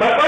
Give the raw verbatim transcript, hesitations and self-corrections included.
But